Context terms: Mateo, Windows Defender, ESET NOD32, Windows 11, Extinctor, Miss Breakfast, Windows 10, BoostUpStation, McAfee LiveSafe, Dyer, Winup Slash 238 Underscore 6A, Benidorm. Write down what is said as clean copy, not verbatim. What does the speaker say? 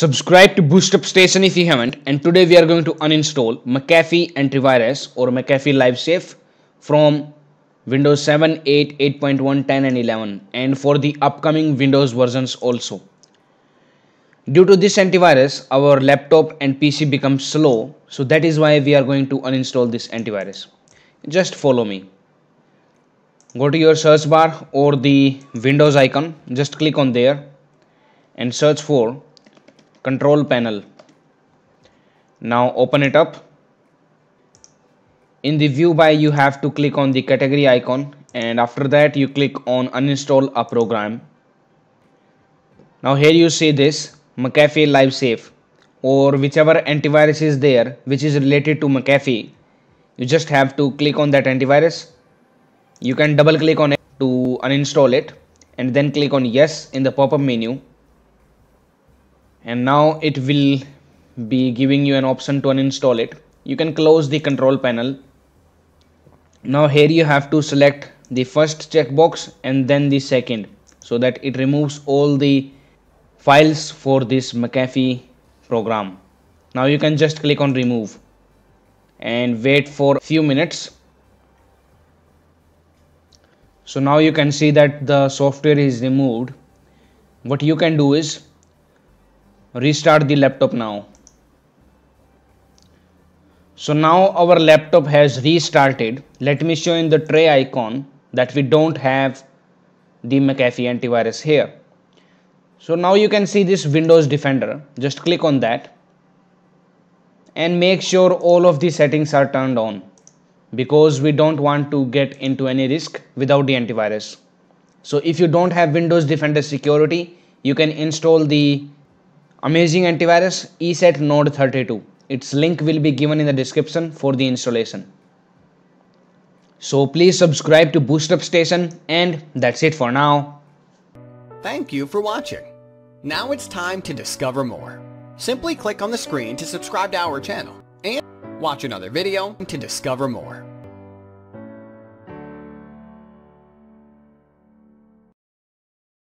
Subscribe to Boost Up Station if you haven't, and today we are going to uninstall McAfee antivirus or McAfee LiveSafe from Windows 7, 8, 8.1, 10 and 11 and for the upcoming Windows versions also. Due to this antivirus, our laptop and PC becomes slow, so that is why we are going to uninstall this antivirus. Just follow me. Go to your search bar or the Windows icon, just click on there and search for Control Panel. Now open it up. In the view by, you have to click on the category icon, and after that you click on uninstall a program. Now here you see this McAfee LiveSafe or whichever antivirus is there which is related to McAfee. You just have to click on that antivirus. You can double click on it to uninstall it and then click on yes in the pop-up menu. And now it will be giving you an option to uninstall it. You can close the control panel. Now here you have to select the first checkbox and then the second, so that it removes all the files for this McAfee program. Now you can just click on remove and wait for a few minutes. So now you can see that the software is removed. What you can do is restart the laptop now. So now our laptop has restarted. Let me show in the tray icon that we don't have the McAfee antivirus here. So now you can see this Windows Defender. Just click on that and make sure all of the settings are turned on, because we don't want to get into any risk without the antivirus. So if you don't have Windows Defender security, you can install the amazing antivirus ESET NOD32. Its link will be given in the description for the installation. So please subscribe to Boost Up Station, and that's it for now. Thank you for watching. Now it's time to discover more. Simply click on the screen to subscribe to our channel and watch another video to discover more.